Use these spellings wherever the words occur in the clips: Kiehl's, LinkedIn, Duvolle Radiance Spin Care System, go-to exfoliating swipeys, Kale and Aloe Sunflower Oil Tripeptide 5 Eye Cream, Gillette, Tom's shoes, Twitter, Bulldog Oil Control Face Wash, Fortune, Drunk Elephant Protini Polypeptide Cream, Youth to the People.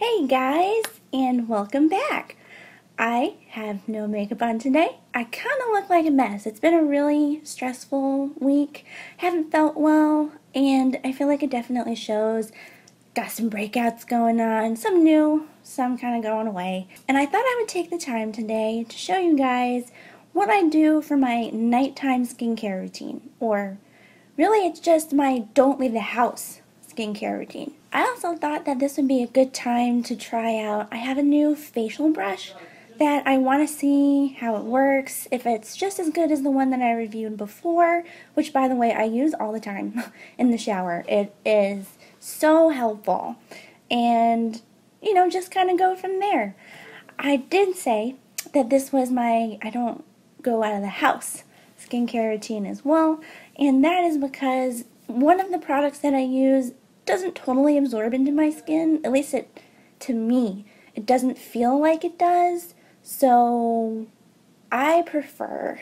Hey guys, and welcome back. I have no makeup on today. I kind of look like a mess. It's been a really stressful week. Haven't felt well, and I feel like it definitely shows. Got some breakouts going on, some new, some kind of going away. And I thought I would take the time today to show you guys what I do for my nighttime skincare routine. Or really it's just my don't leave the house skincare routine. I also thought that this would be a good time to try out. I have a new facial brush that I want to see how it works, if it's just as good as the one that I reviewed before, which by the way I use all the time in the shower. It is so helpful, and you know, just kind of go from there. I did say that this was my I don't go out of the house skincare routine as well, and that is because one of the products that I use doesn't totally absorb into my skin, at least it, to me, it doesn't feel like it does, so I prefer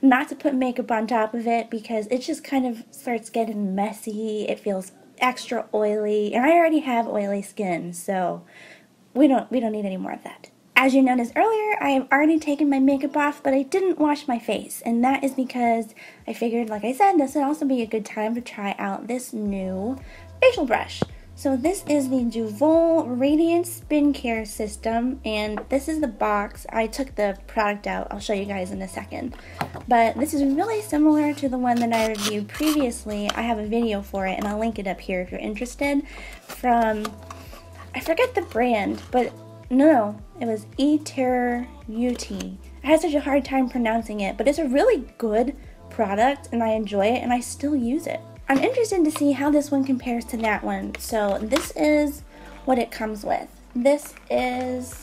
not to put makeup on top of it because it just kind of starts getting messy, it feels extra oily, and I already have oily skin, so we don't need any more of that. As you noticed earlier, I have already taken my makeup off, but I didn't wash my face, and that is because I figured, like I said, this would also be a good time to try out this new facial brush. So this is the Duvolle Radiance Spin Care System, and this is the box. I took the product out. I'll show you guys in a second. But this is really similar to the one that I reviewed previously. I have a video for it, and I'll link it up here if you're interested. From, I forget the brand, but no, it was Beauty. I had such a hard time pronouncing it, but it's a really good product, and I enjoy it, and I still use it. I'm interested to see how this one compares to that one. So this is what it comes with. This is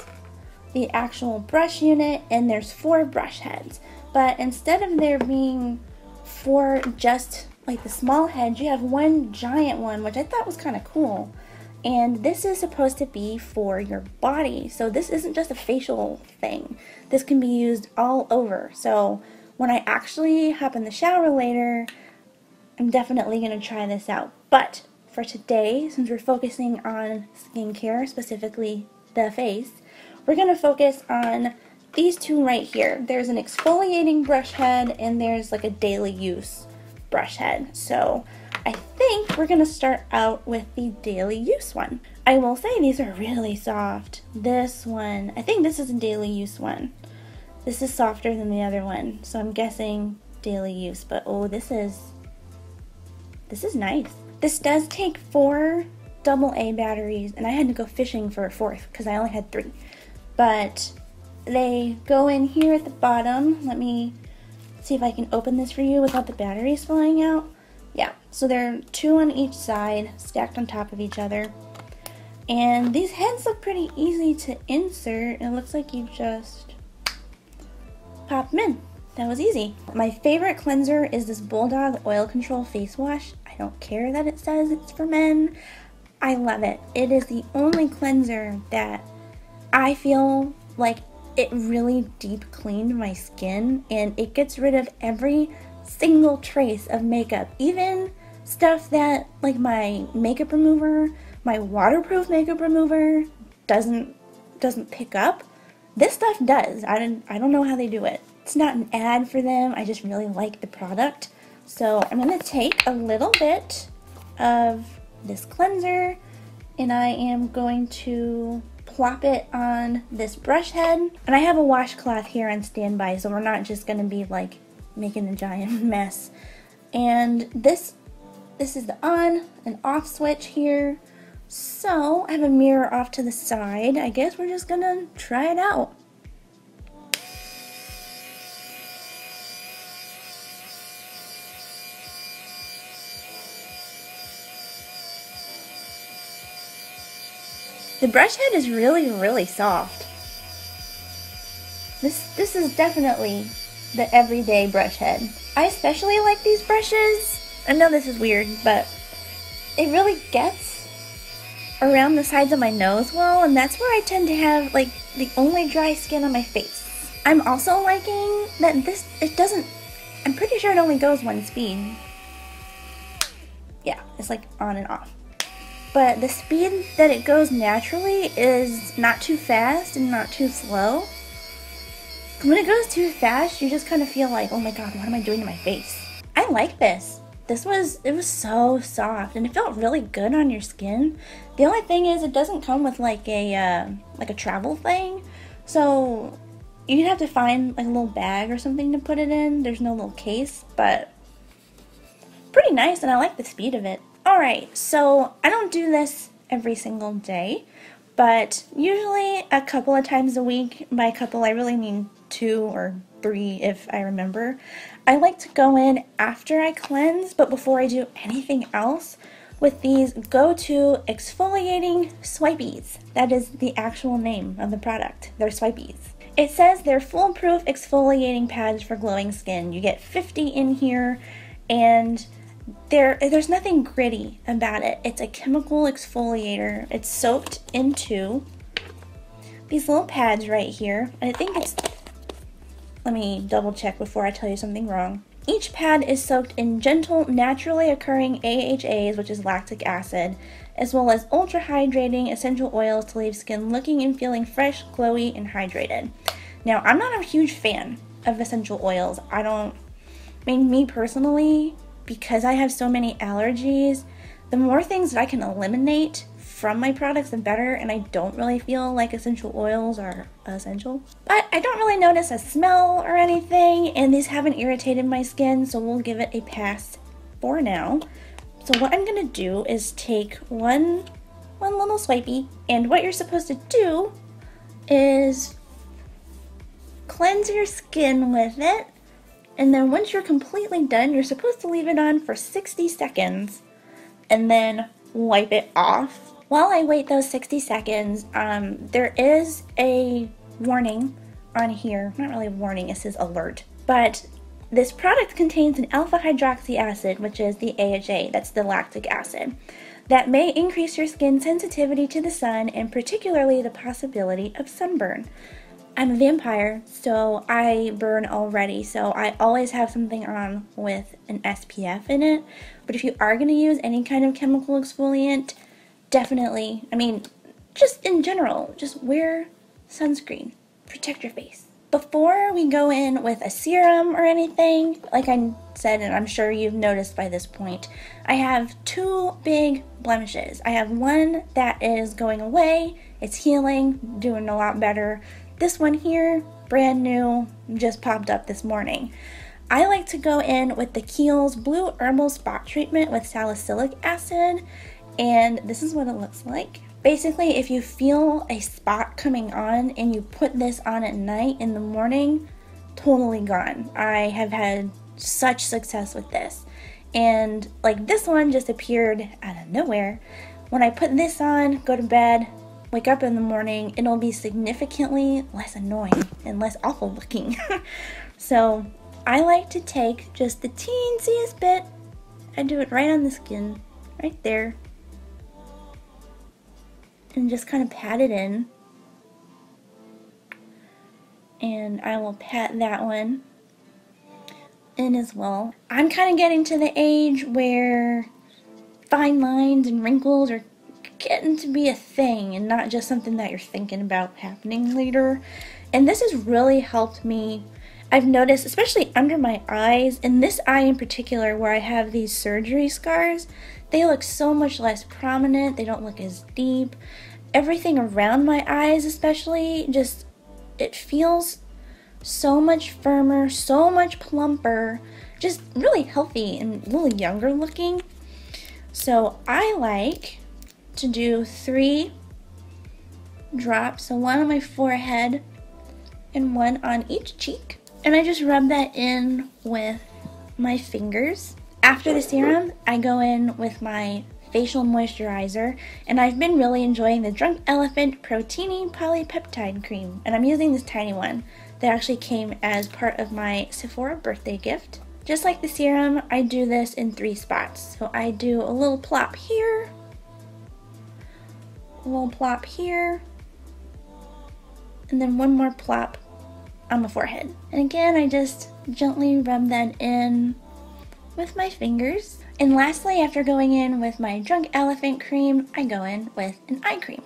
the actual brush unit, and there's 4 brush heads. But instead of there being 4 just like the small heads, you have one giant one, which I thought was kind of cool. And this is supposed to be for your body. So this isn't just a facial thing. This can be used all over. So when I actually hop in the shower later, I'm definitely going to try this out, but for today, since we're focusing on skincare, specifically the face, we're going to focus on these two right here. There's an exfoliating brush head, and there's like a daily use brush head. So I think we're going to start out with the daily use one. I will say these are really soft. This one, I think this is a daily use one. This is softer than the other one, so I'm guessing daily use, but oh, this is nice. This does take 4 AA batteries, and I had to go fishing for a 4th because I only had 3. But they go in here at the bottom. Let me see if I can open this for you without the batteries falling out. Yeah, so there are 2 on each side, stacked on top of each other. And these heads look pretty easy to insert. It looks like you just pop them in. That was easy. My favorite cleanser is this Bulldog Oil Control Face Wash. I don't care that it says it's for men. I love it. It is the only cleanser that I feel like it really deep cleaned my skin, and it gets rid of every single trace of makeup, even stuff that like my makeup remover, my waterproof makeup remover doesn't pick up. This stuff does. I don't know how they do it. It's not an ad for them, I just really like the product. So I'm going to take a little bit of this cleanser, and I am going to plop it on this brush head. And I have a washcloth here on standby, so we're not just going to be like making a giant mess. And this is the on and off switch here. So I have a mirror off to the side. I guess we're just going to try it out. The brush head is really, really soft. This is definitely the everyday brush head. I especially like these brushes. I know this is weird, but it really gets around the sides of my nose well, and that's where I tend to have like the only dry skin on my face. I'm also liking that this, it doesn't, I'm pretty sure it only goes 1 speed. Yeah, it's like on and off. but the speed that it goes naturally is not too fast and not too slow. When it goes too fast, you just kind of feel like, oh my god, what am I doing to my face? I like this. It was so soft and it felt really good on your skin. The only thing is it doesn't come with like a travel thing. So you'd have to find like a little bag or something to put it in. There's no little case, but pretty nice and I like the speed of it. Alright, so I don't do this every single day, but usually a couple of times a week. By a couple, I really mean 2 or 3 if I remember. I like to go in after I cleanse, but before I do anything else, with these go-to exfoliating swipeys. That is the actual name of the product. They're swipeys. It says they're foolproof exfoliating pads for glowing skin. You get 50 in here, and there's nothing gritty about it. It's a chemical exfoliator. It's soaked into these little pads right here. And I think it's, let me double check before I tell you something wrong. Each pad is soaked in gentle, naturally occurring AHAs, which is lactic acid, as well as ultra hydrating essential oils to leave skin looking and feeling fresh, glowy, and hydrated. Now, I'm not a huge fan of essential oils. Me personally, because I have so many allergies, the more things that I can eliminate from my products, the better, and I don't really feel like essential oils are essential. But I don't really notice a smell or anything, and these haven't irritated my skin, so we'll give it a pass for now. So what I'm gonna do is take one little swipey, and what you're supposed to do is cleanse your skin with it. And then once you're completely done, you're supposed to leave it on for 60 seconds and then wipe it off. While I wait those 60 seconds, there is a warning on here. Not really a warning, it says alert. But this product contains an alpha hydroxy acid, which is the AHA, that's the lactic acid, that may increase your skin sensitivity to the sun and particularly the possibility of sunburn. I'm a vampire, so I burn already, so I always have something on with an SPF in it. But if you are going to use any kind of chemical exfoliant, definitely, I mean, just in general, just wear sunscreen. Protect your face. Before we go in with a serum or anything, like I said, and I'm sure you've noticed by this point, I have 2 big blemishes. I have one that is going away, it's healing, doing a lot better. This one here, brand new, just popped up this morning. I like to go in with the Kiehl's Blue Herbal Spot Treatment with Salicylic Acid, and this is what it looks like. Basically, if you feel a spot coming on and you put this on at night, in the morning, totally gone. I have had such success with this. And like this one just appeared out of nowhere. When I put this on, go to bed, wake up in the morning, it'll be significantly less annoying and less awful looking. So I like to take just the teensiest bit and do it right on the skin, right there, and just kind of pat it in. And I will pat that one in as well. I'm kind of getting to the age where fine lines and wrinkles are getting to be a thing and not just something that you're thinking about happening later, and this has really helped me. I've noticed, especially under my eyes, and this eye in particular where I have these surgery scars, they look so much less prominent, they don't look as deep. Everything around my eyes especially, just, it feels so much firmer, so much plumper, just really healthy and a little younger looking. So I like to do 3 drops, so one on my forehead and one on each cheek, and I just rub that in with my fingers. After the serum, I go in with my facial moisturizer, and I've been really enjoying the Drunk Elephant Protini Polypeptide Cream, and I'm using this tiny one that actually came as part of my Sephora birthday gift. Just like the serum, I do this in 3 spots. So I do a little plop here, a little plop here, and then one more plop on the forehead. And again, I just gently rub that in with my fingers. And lastly, after going in with my Drunk Elephant cream, I go in with an eye cream.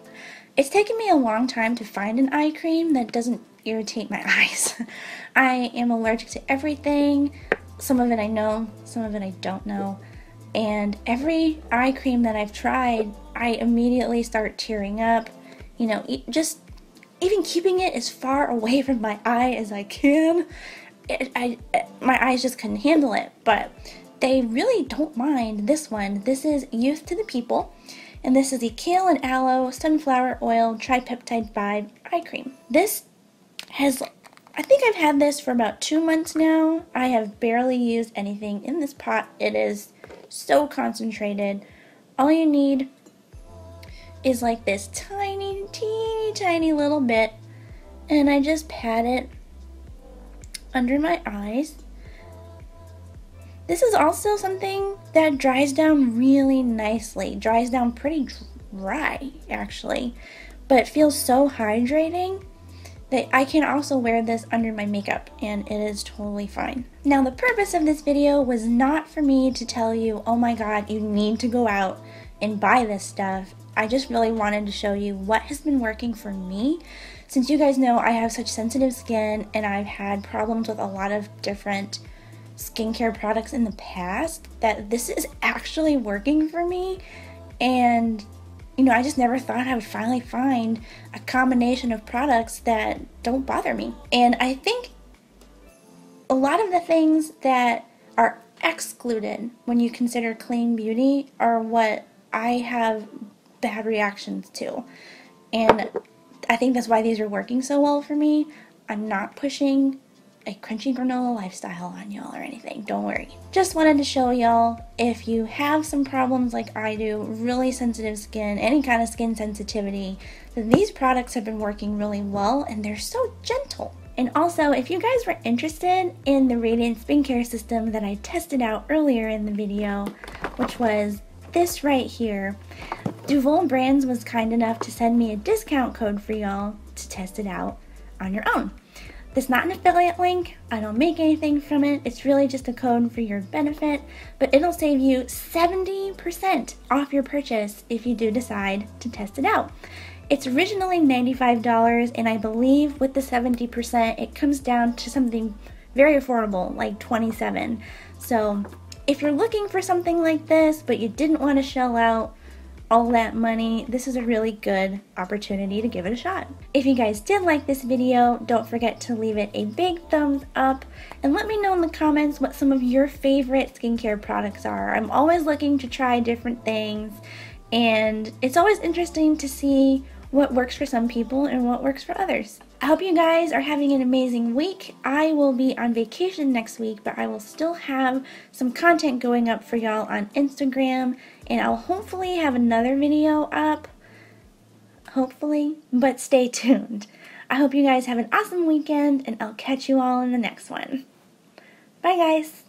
It's taken me a long time to find an eye cream that doesn't irritate my eyes. I am allergic to everything. Some of it I know, some of it I don't know. And every eye cream that I've tried, I immediately start tearing up. You know, just even keeping it as far away from my eye as I can, my eyes just couldn't handle it. But they really don't mind this one. This is Youth to the People, and this is the Kale and Aloe Sunflower Oil Tripeptide 5 Eye Cream. This has, I think I've had this for about 2 months now. I have barely used anything in this pot. It is so concentrated. All you need is like this tiny, teeny, tiny little bit, and I just pat it under my eyes. This is also something that dries down really nicely. Dries down pretty dry, actually, but feels so hydrating that I can also wear this under my makeup and it is totally fine. Now, the purpose of this video was not for me to tell you, oh my god, you need to go out and buy this stuff. I just really wanted to show you what has been working for me. Since you guys know I have such sensitive skin and I've had problems with a lot of different skincare products in the past, that this is actually working for me. And you know, I just never thought I would finally find a combination of products that don't bother me. And I think a lot of the things that are excluded when you consider clean beauty are what I have bad reactions to, and I think that's why these are working so well for me. I'm not pushing a crunchy granola lifestyle on y'all or anything, don't worry. Just wanted to show y'all, if you have some problems like I do, really sensitive skin, any kind of skin sensitivity, then these products have been working really well and they're so gentle. And also, if you guys were interested in the Radiance Spin Care System that I tested out earlier in the video, which was this right here, Duvolle Brands was kind enough to send me a discount code for y'all to test it out on your own. It's not an affiliate link, I don't make anything from it, it's really just a code for your benefit, but it'll save you 70% off your purchase if you do decide to test it out. It's originally $95, and I believe with the 70% it comes down to something very affordable, like $27. So if you're looking for something like this but you didn't want to shell out all that money, this is a really good opportunity to give it a shot. If you guys did like this video, don't forget to leave it a big thumbs up, and let me know in the comments what some of your favorite skincare products are. I'm always looking to try different things, and it's always interesting to see what works for some people and what works for others. I hope you guys are having an amazing week. I will be on vacation next week, but I will still have some content going up for y'all on Instagram, and I'll hopefully have another video up, hopefully, but stay tuned. I hope you guys have an awesome weekend, and I'll catch you all in the next one. Bye guys!